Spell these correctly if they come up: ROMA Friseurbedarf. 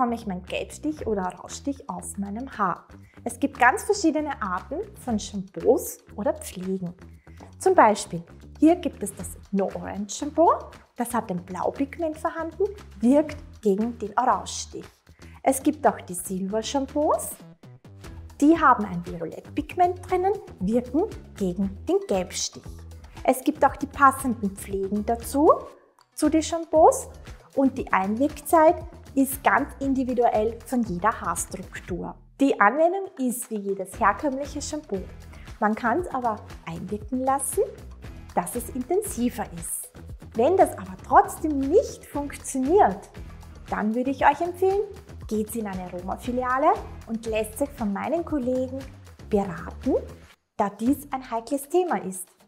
bekomme ich meinen Gelbstich oder Rauschstich aus meinem Haar. Es gibt ganz verschiedene Arten von Shampoos oder Pflegen. Zum Beispiel, hier gibt es das No Orange Shampoo, das hat ein Blaupigment vorhanden, wirkt gegen den Orangestich. Es gibt auch die Silver Shampoos, die haben ein Violettpigment drinnen, wirken gegen den Gelbstich. Es gibt auch die passenden Pflegen dazu, zu den Shampoos, und die Einwirkzeit ist ganz individuell von jeder Haarstruktur. Die Anwendung ist wie jedes herkömmliche Shampoo. Man kann es aber einwirken lassen, dass es intensiver ist. Wenn das aber trotzdem nicht funktioniert, dann würde ich euch empfehlen, geht in eine Roma-Filiale und lässt sich von meinen Kollegen beraten, da dies ein heikles Thema ist.